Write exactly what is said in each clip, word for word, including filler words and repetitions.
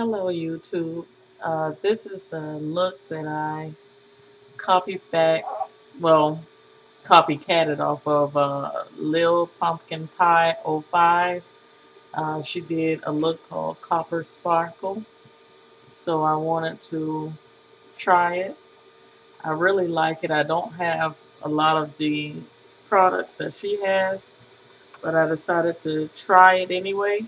Hello YouTube. Uh, this is a look that I copied back, well, copycatted off of uh, Lil Pumpkin Pie oh five. Uh, she did a look called Copper Sparkle. So I wanted to try it. I really like it. I don't have a lot of the products that she has, but I decided to try it anyway.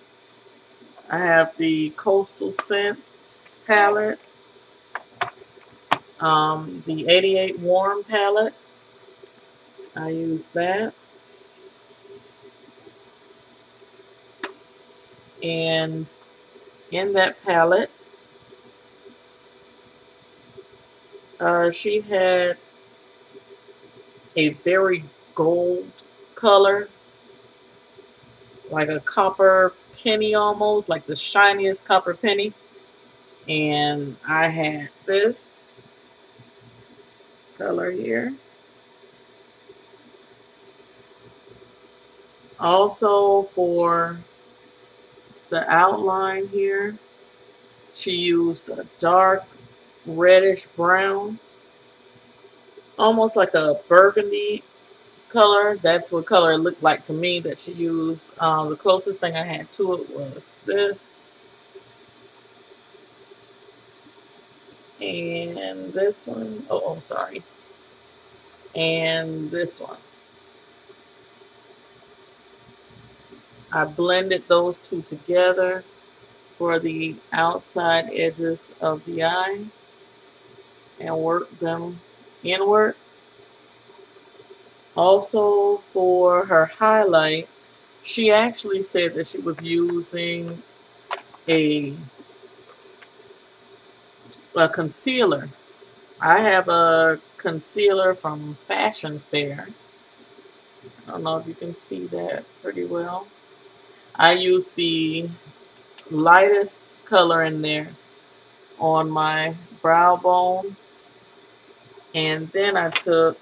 I have the Coastal Scents palette, um, the eighty-eight Warm palette. I use that. And in that palette, uh, she had a very gold color, like a copper penny almost, like the shiniest copper penny. And I had this color here. Also for the outline here, she used a dark reddish brown, almost like a burgundy color. That's what color it looked like to me that she used. Um, the closest thing I had to it was this. And this one. Oh, oh, sorry. And this one. I blended those two together for the outside edges of the eye and worked them inward. Also for her highlight, she actually said that she was using a, a concealer. I have a concealer from Fashion Fair. I don't know if you can see that pretty well. I used the lightest color in there on my brow bone. And then I took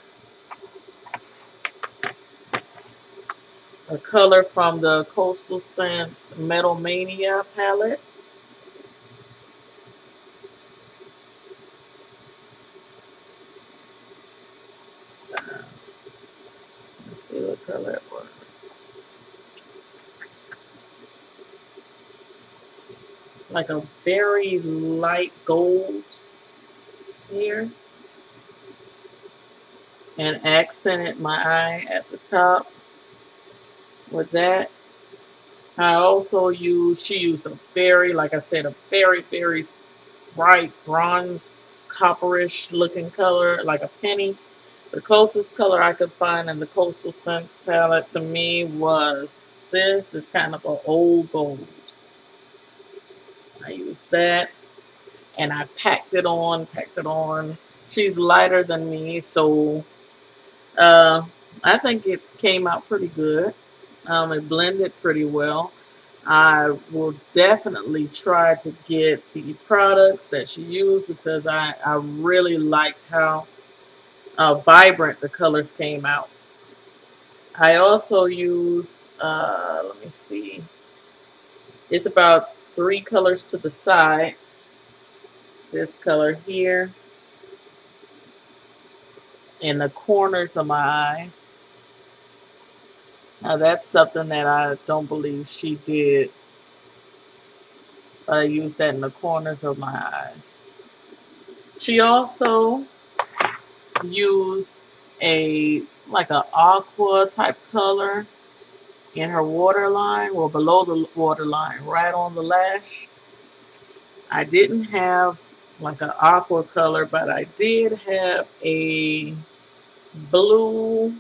a color from the Coastal Scents Metal Mania palette. Uh, let's see what color it was. Like a very light gold here. And accented my eye at the top with that. I also used, she used a very, like I said, a very, very bright bronze, copperish looking color, like a penny. The closest color I could find in the Coastal Scents palette to me was this. It's kind of an old gold. I used that and I packed it on, packed it on. She's lighter than me, so uh, I think it came out pretty good. Um, it blended pretty well. I will definitely try to get the products that she used because I, I really liked how uh, vibrant the colors came out. I also used, uh, let me see, it's about three colors to the side. This color here in the corners of my eyes. Now that's something that I don't believe she did. I used that in the corners of my eyes. She also used a like an aqua type color in her waterline, well below the waterline, right on the lash. I didn't have like an aqua color, but I did have a blue.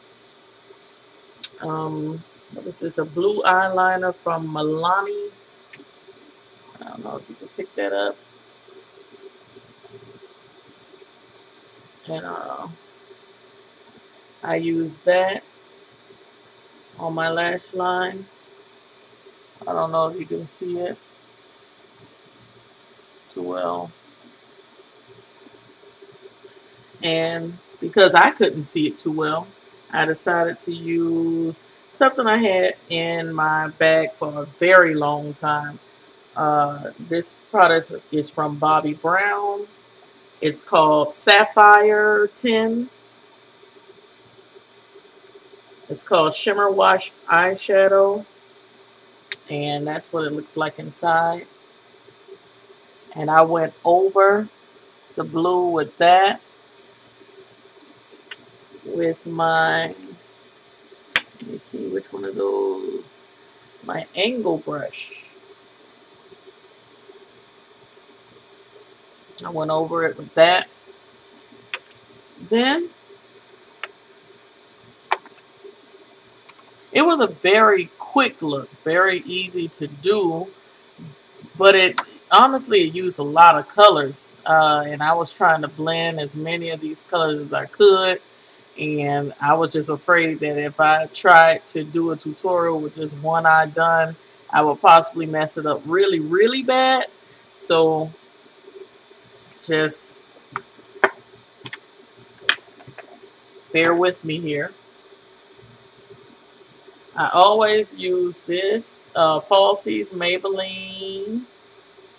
Um, what is this? A blue eyeliner from Milani. I don't know if you can pick that up. And uh, I use that on my lash line. I don't know if you can see it too well. And because I couldn't see it too well, I decided to use something I had in my bag for a very long time. Uh, this product is from Bobbi Brown. It's called Sapphire ten. It's called Shimmer Wash Eyeshadow. And that's what it looks like inside. And I went over the blue with that. With my, let me see which one of those, my angle brush. I went over it with that. Then, it was a very quick look, very easy to do, but it honestly it used a lot of colors, uh, and I was trying to blend as many of these colors as I could, and I was just afraid that if I tried to do a tutorial with just one eye done, I would possibly mess it up really, really bad. So just bear with me here. I always use this uh, Falsies Maybelline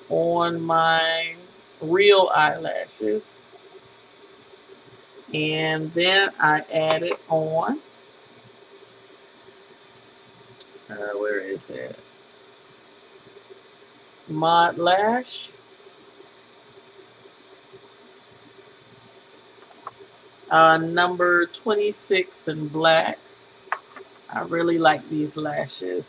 on my real eyelashes. And then I add it on. Uh, where is it? Mod Lash. Uh, number twenty-six in black. I really like these lashes.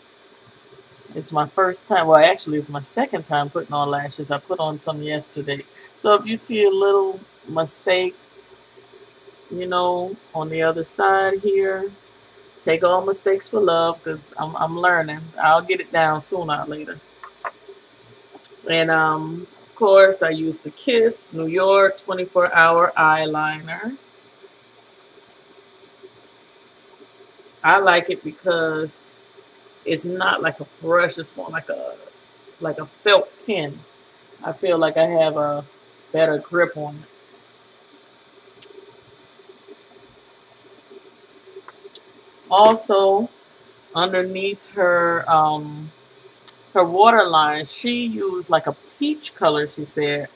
It's my first time. Well, actually, it's my second time putting on lashes. I put on some yesterday. So if you see a little mistake, you know, on the other side here, take all mistakes for love, because I'm, I'm learning. I'll get it down sooner or later. And, um, of course, I used the Kiss New York twenty-four hour eyeliner. I like it because it's not like a brush. It's more like a like a felt pen. I feel like I have a better grip on it. Also, underneath her um, her waterline, she used like a peach color, she said,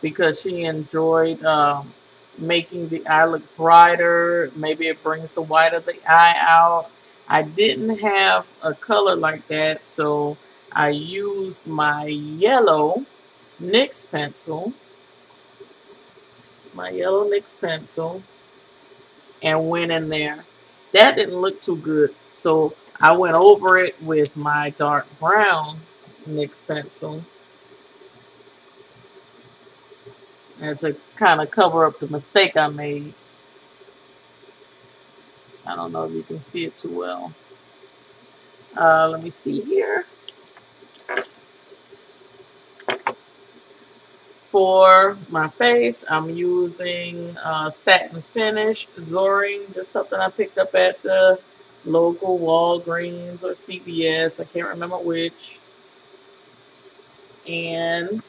because she enjoyed um, making the eye look brighter. Maybe it brings the white of the eye out. I didn't have a color like that, so I used my yellow NYX pencil, my yellow NYX pencil, and went in there. That didn't look too good, so I went over it with my dark brown NYX pencil. And to kind of cover up the mistake I made. I don't know if you can see it too well. Uh, let me see here. For my face, I'm using uh, Satin Finish Zuri, just something I picked up at the local Walgreens or C V S. I can't remember which. And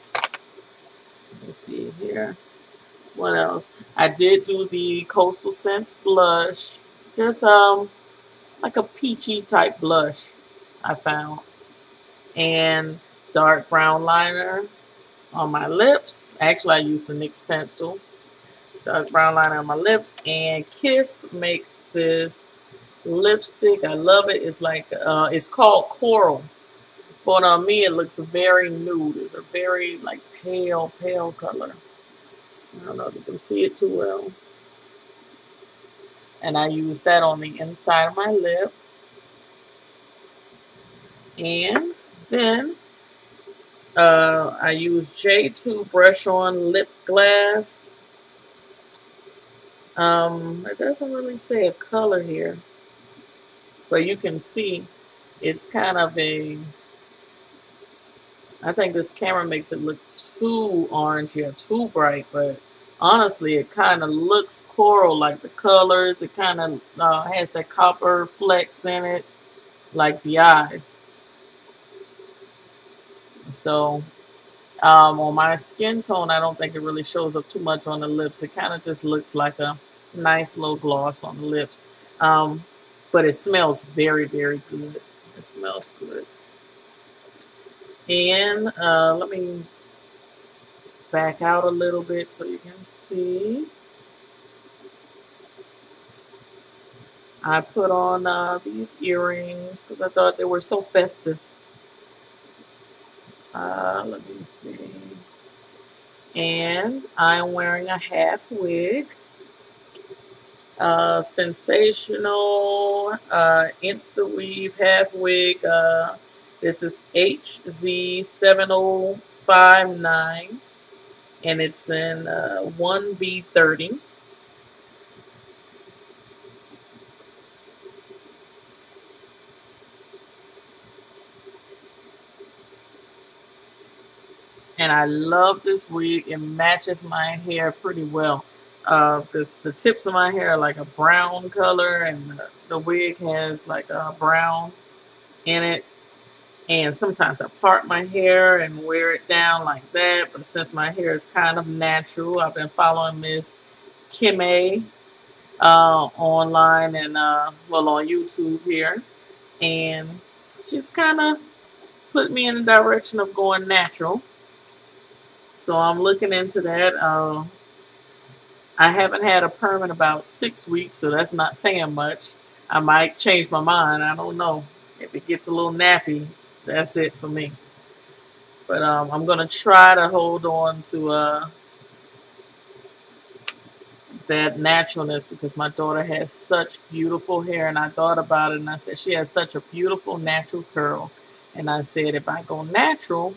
let's see here. What else? I did do the Coastal Scents blush. Just um, like a peachy type blush I found. And dark brown liner on my lips. Actually, I used the NYX pencil. Dark brown liner on my lips. And Kiss makes this lipstick. I love it. It's like, uh, it's called Coral. But on me, it looks very nude. It's a very, like, pale, pale color. I don't know if you can see it too well. And I use that on the inside of my lip. And then uh, I use J two Brush On Lip Glass. Um, it doesn't really say a color here. But you can see it's kind of a, I think this camera makes it look too orangey or too bright, but honestly, it kind of looks coral, like the colors. It kind of uh, has that copper flecks in it, like the eyes. So um, on my skin tone, I don't think it really shows up too much on the lips. It kind of just looks like a nice little gloss on the lips. Um, but it smells very, very good. It smells good. And uh, let me back out a little bit so you can see. I put on uh, these earrings because I thought they were so festive. Uh, let me see. And I'm wearing a half wig. Uh, Sensational uh, InstaWeave half wig. Uh, this is H Z seven oh five nine. And it's in uh, one B thirty. And I love this wig. It matches my hair pretty well. Uh, because the tips of my hair are like a brown color. And the, the wig has like a brown in it. And sometimes I part my hair and wear it down like that. But since my hair is kind of natural, I've been following Miss Kimmy uh, online and, uh, well, on YouTube here. And she's kind of put me in the direction of going natural. So I'm looking into that. Uh, I haven't had a perm in about six weeks, so that's not saying much. I might change my mind. I don't know. If it gets a little nappy, that's it for me. But um, I'm going to try to hold on to uh, that naturalness because my daughter has such beautiful hair. And I thought about it, and I said, she has such a beautiful natural curl. And I said, if I go natural,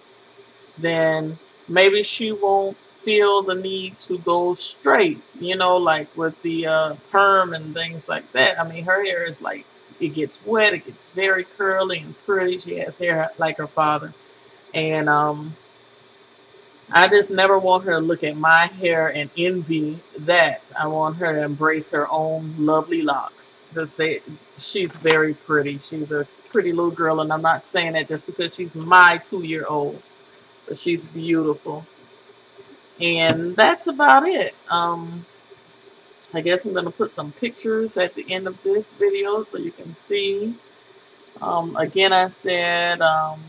then maybe she won't feel the need to go straight, you know, like with the uh, perm and things like that. I mean, her hair is like, it gets wet. It gets very curly and pretty. She has hair like her father. And um, I just never want her to look at my hair and envy that. I want her to embrace her own lovely locks because they, she's very pretty. She's a pretty little girl, and I'm not saying that just because she's my two-year-old. But she's beautiful. And that's about it. Um, I guess I'm going to put some pictures at the end of this video so you can see. Um, again, I said um,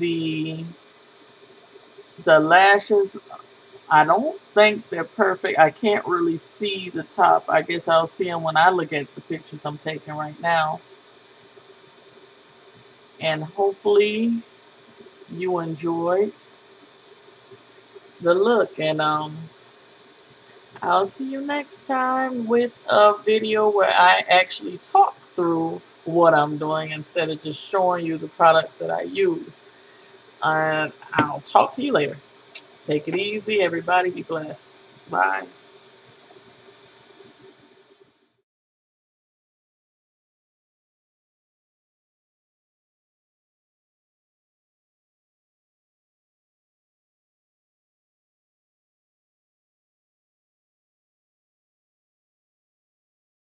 the, the lashes, I don't think they're perfect. I can't really see the top. I guess I'll see them when I look at the pictures I'm taking right now. And hopefully you enjoy the look, and um I'll see you next time with a video where I actually talk through what I'm doing instead of just showing you the products that I use. And I'll talk to you later. Take it easy, everybody. Be blessed. Bye.